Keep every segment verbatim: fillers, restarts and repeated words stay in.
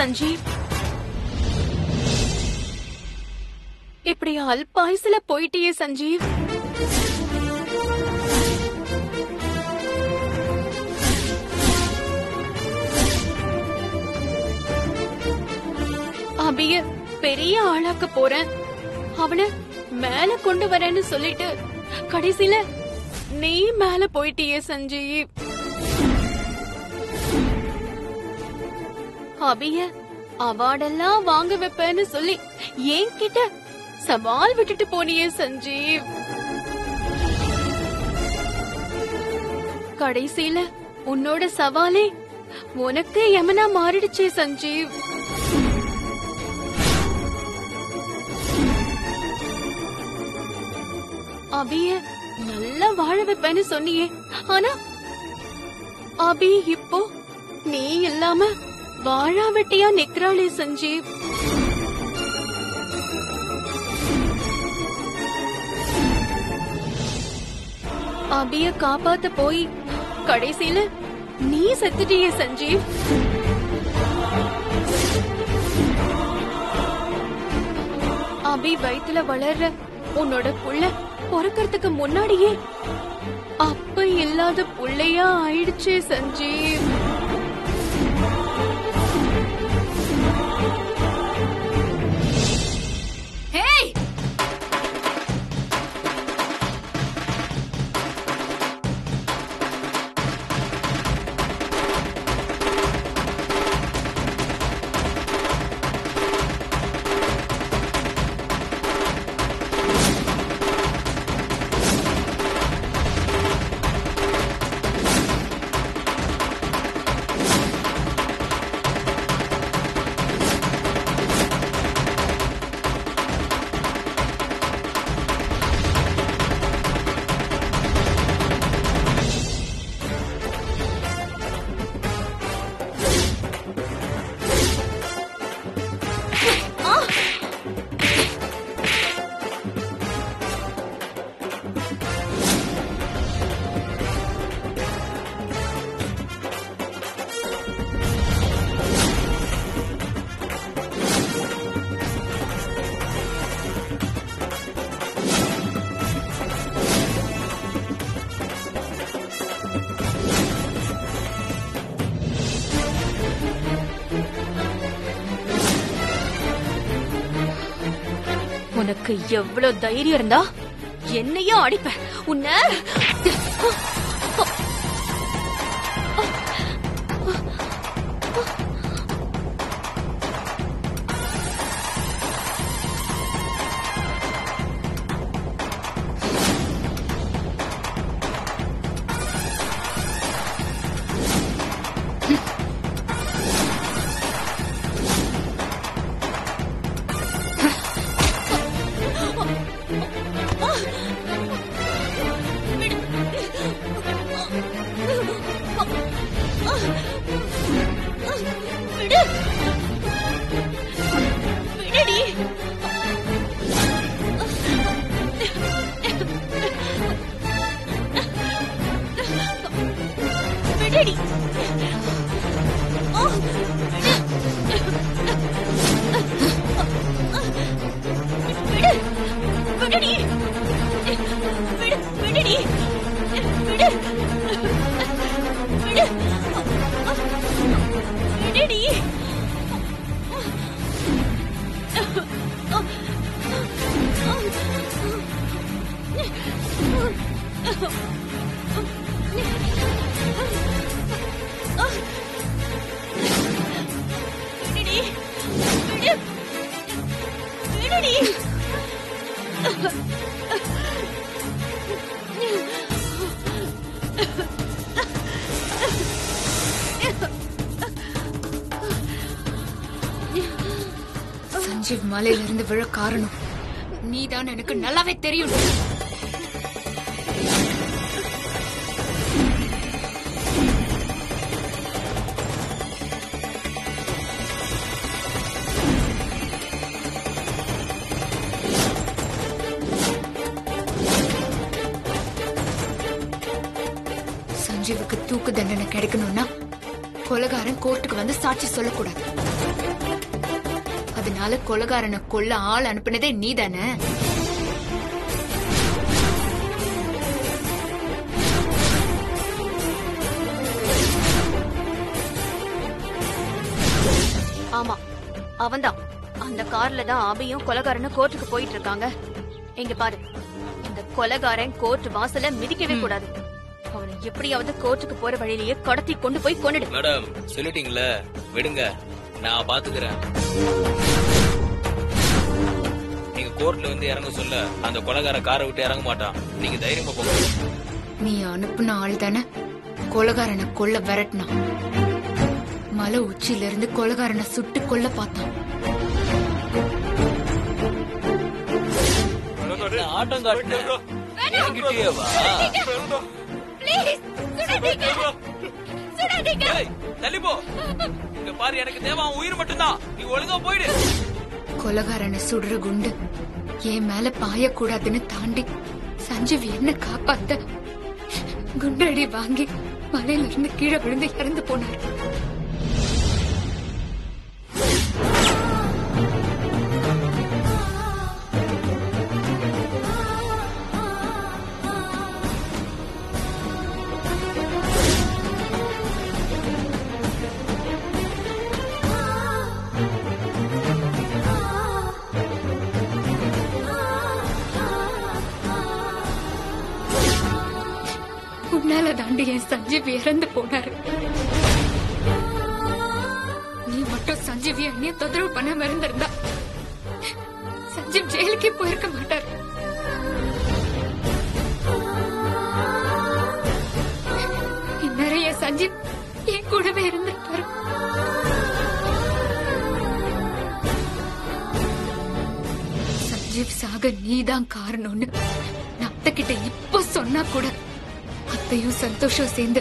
संजीव इपड़ी अल्प आयसला पोइटिये संजीव अभी பெரிய ஆளாக்க போறேன் அவளை மேல கொண்டு வரேன்னு சொல்லிட்டு கடைசில நீ மேல போயிட்டியே சஞ்சீவ் அபிய அவார்டெல்லாம் வாங்க வைப்பேன்னு சொல்லி என்கிட்ட சவால் விட்டுட்டு போனியே சஞ்சீவ் கடைசில உன்னோட சவாலே உனக்கு யமனா மாறிடுச்சே சஞ்சீவ் अभी नल्ला वाड़ वेपैनु सोन्निये आना अभी इप्पो नी इल्लाम वाड़ा वेट्टिया निक्राले संजीव अभी कापात पोई कड़ेसील नी सेत्तुटिये संजीव अभी वयित्तुल वलर्र उन्नोड पुल्ल பொறுக்கிறதுக்கு முன்னாடியே அப்ப இல்லாத புள்ளையா ஆயிடுச்சே சஞ்சீவ் ஹேய் உனக்கு எவ்வளவு தைரியம் இருந்தா என்னையே அடிப்ப உன்னை संजीव माले लरंद विळ कारणम नीदान एनक्कु नल्लावे तेरियुम संजीव को तूक दंडने कड़कणुना கொலகாரன் கோர்ட்டுக்கு வந்து சாட்சி சொல்லக்கூடாது. அதனால கொலகாரனை கொல்ல ஆள் அனுப்பினதே நீதானே? ஆமா, அவன்தான். அந்த கார்ல தான் அபியும் கொலகாரனும் கோர்ட்டுக்கு போயிட்டு இருக்காங்க. இங்க பாரு, இந்த கொலகாரன் கோர்ட் வாசல மிதிக்கவே கூடாது. அவனை எப்படியாவது கோர்ட்டுக்கு போற வழியிலேயே கடத்தி கொண்டு போய் கொண்டுடு. மேடம் சொல்லிட்டீங்களா, விடுங்க, நான் பாத்துக்கிறேன். நீங்க கோர்ட்ல வந்து இறங்க சொல்ல அந்த கொலகார காரை விட்டு இறங்க மாட்டான். நீங்க தைரியமா போங்க. நீ அனுப்புன ஆள் தானே கொலகாரனை கொல்ல விரட்டினா, மலை உச்சியில இருந்து கொலகாரனை சுட்டு கொல்ல பார்த்தான். ஆட்டம் காட்டினேவா? கொலகாரனை சுடுற குண்டு என் மேல பாயக்கூடாதுன்னு தாண்டி சஞ்சீவ் என்ன காப்பாத்த குண்டடி வாங்கி மலையில இருந்து கீழே விழுந்து இறந்து போனார். தாண்டி என் சஞ்சீவ் இறந்து போனாரு. நீ மட்டும் சஞ்சீவ் என்னைய தொந்தரவு பண்ணாம இருந்திருந்தா சஞ்சீவ் ஜெயிலுக்கே போயிருக்க மாட்டாரு. நிறைய சஞ்சீவ் என் கூடவே இருந்திருப்பாரு. சஞ்சீவ் சாக நீதான் காரணம்னு நான் அத்தைகிட்ட இப்ப சொன்னா கூட அத்தையும் சந்தோஷம் சேர்ந்து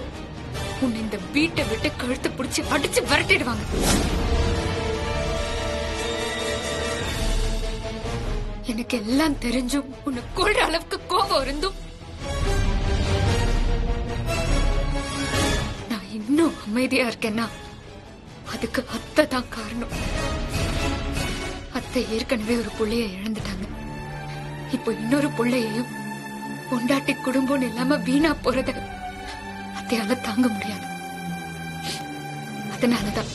உன்னை இந்த வீட்டை விட்டு கழுத்து பிடிச்சு அடிச்சு விரட்டிடுவாங்க. எனக்கு எல்லாம் தெரிஞ்சும் உன்னை கொல்ற அளவுக்கு கோபம் இருந்தும் நான் இன்னும் அமைதியா இருக்கேன்னா அதுக்கு அத்தை தான் காரணம். அத்தை ஏற்கனவே ஒரு புள்ளைய இழந்துட்டாங்க. இப்போ இன்னொரு புள்ளையையும் பொண்டாட்டி குடும்பம் இல்லாம வீணா போறத அத்தையால தாங்க முடியாது. அதனாலதான்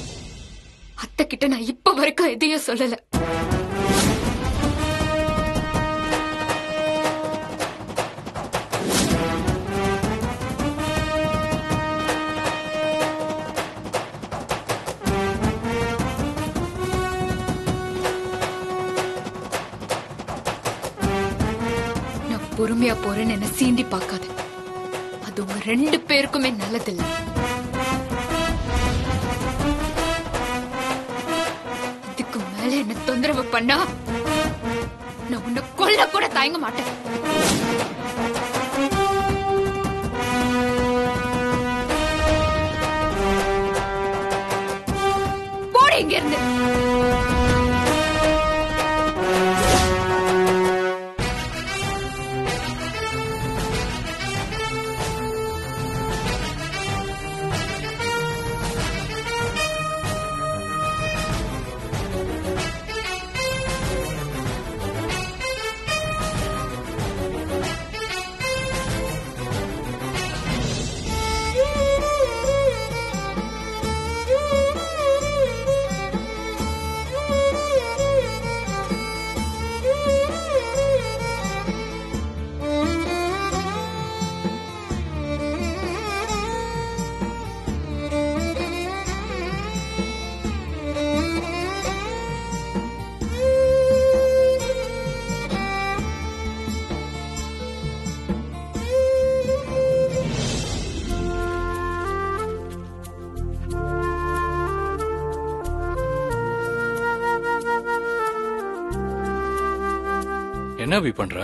அத்தை கிட்ட நான் இப்ப வரைக்கும் எதையும் சொல்லல. பொறுமையா போறேன்னு என்ன சீண்டி பாக்காது. அது உங்க ரெண்டு பேருக்குமே நல்லதில்லை. இதுக்கு மேல என்ன தொந்தரவு பண்ணா நான் உன்னை கொல்ல கூட தயங்க மாட்டேன். போட இங்க இருந்து பண்ற.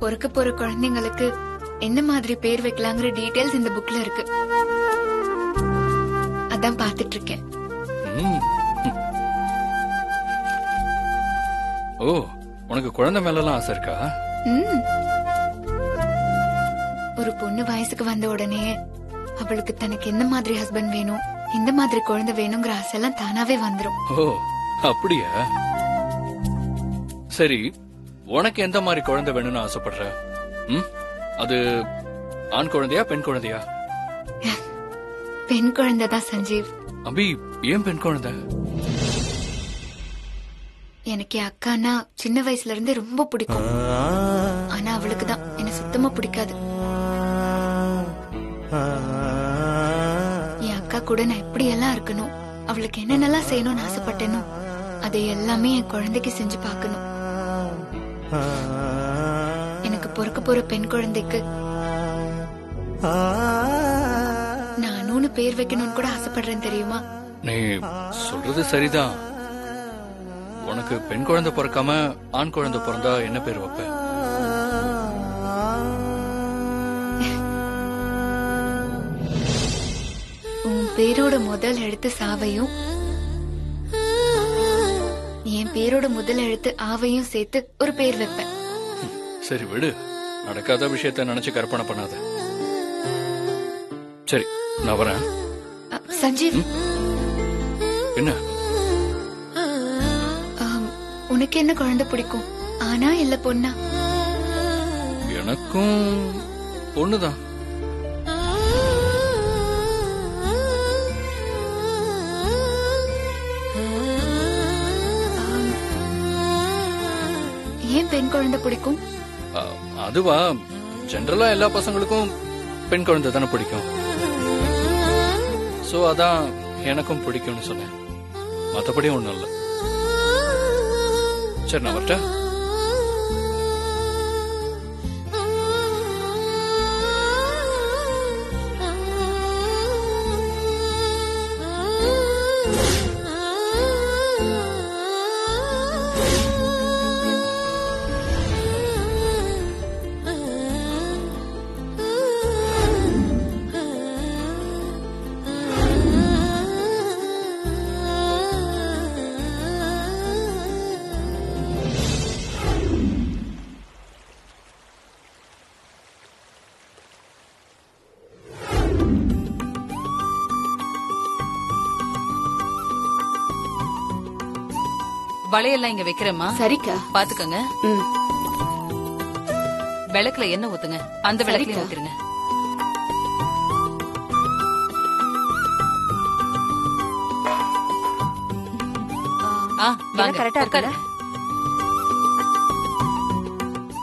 பொறுக்க போற குழந்தைங்களுக்கு என்ன மாதிரி பேர் வைக்கலாங்கிற டீடைல்ஸ் இந்த புக்ல இருக்கு. அதான் பார்த்துட்டு இருக்கேன். ஓ, உனக்கு குழந்தை மேலலாம் ஆசை இருக்கா? ஒரு பொண்ணு வயசுக்கு வந்த உடனே அவளுக்கு தனக்கு என்ன மாதிரி ஹஸ்பண்ட் வேணும், இந்த மாதிரி குழந்தை வேணும்ங்கற ஆசைலாம் தானாவே வந்துரும். ஓ அப்படியே. சரி, உனக்கு எந்த மாதிரி குழந்தை வேணும்னு ஆசைப்படுற? ம்? அது ஆண் குழந்தையா பெண் குழந்தையா? பெண் குழந்தை தான் சஞ்சீவ். அபி ஏன் பெண் குழந்தை? எனக்கு அக்கானா சின்ன வயசுல இருந்து ரொம்ப பிடிக்கும். ஆனா அவளுக்கு தான் என்ன சுத்தமா பிடிக்காது. என் அக்கா கூட நான் எப்படி எல்லாம் இருக்கணும், அவளுக்கு என்னென்னலாம் செய்யணும்னு ஆசைப்பட்டேனோ அதை எல்லாமே என் குழந்தைக்கு செஞ்சு பார்க்கணும். எனக்கு பொறுக்க போற பெண் குழந்தைக்கு நானும்னு பேர் வைக்கணும்னு கூட ஆசைப்படுறேன் தெரியுமா? நீ சொல்றது சரிதான். உனக்கு பெண் குழந்தை பிறக்காம ஆண் குழந்தை பிறந்தா என்ன பேர் வைப்ப? உன் பேரோட முதல் எழுத்து சாவையும் என் பேரோட முதல் எழுத்து ஆவையும் சேர்த்து ஒரு பேர் வைப்பேன். சரி விடு, நடக்காத விஷயத்த நினைச்சு கற்பனை பண்ணாத. சரி நான் வரேன் சஞ்சீவ். என்ன உனக்கு என்ன குழந்தை பிடிக்கும், ஆனா இல்ல பொண்ணா? எனக்கும் பொண்ணுதான். ஏன் பெண் குழந்தை பிடிக்கும்? அதுவா, ஜெனரலா எல்லா பசங்களுக்கும் பெண் குழந்தை தானே பிடிக்கும். சோ அதான் எனக்கும் பிடிக்கும்னு சொன்னேன், மத்தபடி ஒண்ணும் இல்ல. சரி நான் வரட்டா? வளையெல்லாம் இங்க வைக்கிறேம்மா. சரிக்கா, பாத்துக்கங்க. விளக்குல என்ன ஊத்துங்க, அந்த விளக்குல ஊத்துங்க. கரெக்டா இருக்கா?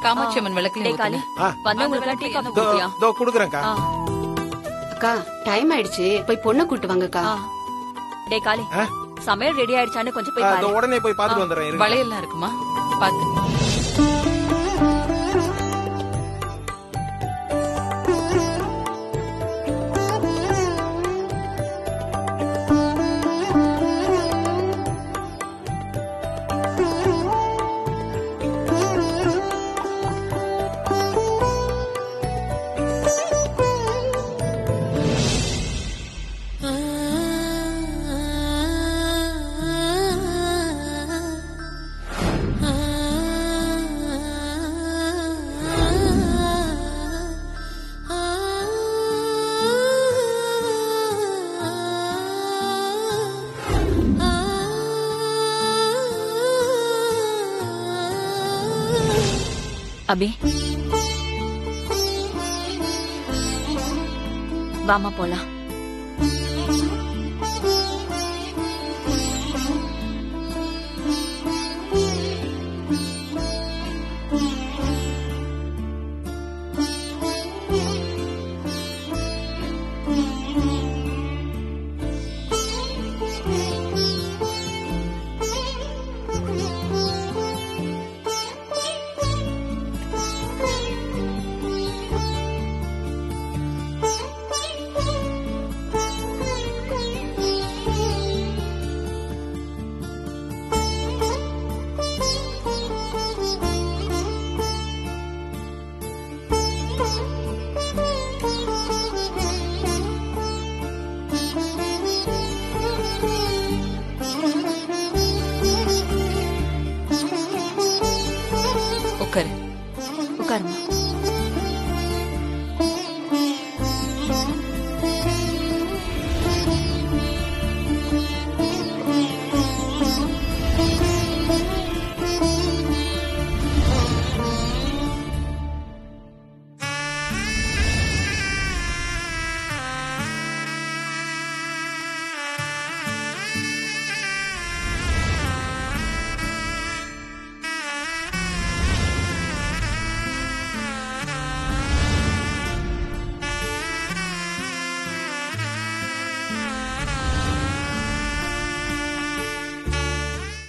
காமாட்சி அம்மன் விளக்குல குடுக்குறேன். அக்கா டைம் ஆயிடுச்சு, போய் பொண்ணை கூட்டு வாங்கக்கா. டே காளி, சமையல் ரெடி ஆயிடுச்சான்னு கொஞ்சம் போய் பாரு. உடனே போய் பாத்துட்டு வந்துறேன். வளையெல்லாம் இருக்குமா? பாத்து அபி வாமா போலாம்.